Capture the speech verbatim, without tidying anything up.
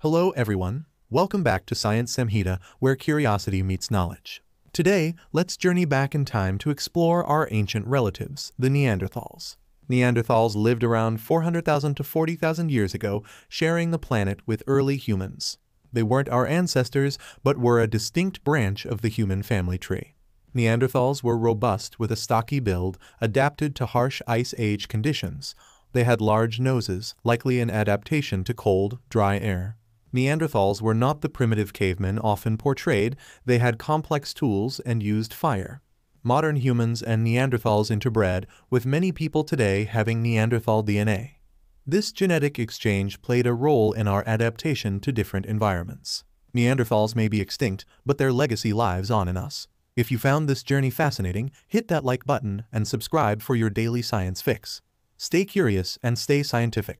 Hello everyone, welcome back to Science Samhita, where curiosity meets knowledge. Today, let's journey back in time to explore our ancient relatives, the Neanderthals. Neanderthals lived around four hundred thousand to forty thousand years ago, sharing the planet with early humans. They weren't our ancestors, but were a distinct branch of the human family tree. Neanderthals were robust with a stocky build, adapted to harsh ice age conditions. They had large noses, likely an adaptation to cold, dry air. Neanderthals were not the primitive cavemen often portrayed. They had complex tools and used fire. Modern humans and Neanderthals interbred, with many people today having Neanderthal D N A. This genetic exchange played a role in our adaptation to different environments. Neanderthals may be extinct, but their legacy lives on in us. If you found this journey fascinating, hit that like button and subscribe for your daily science fix. Stay curious and stay scientific.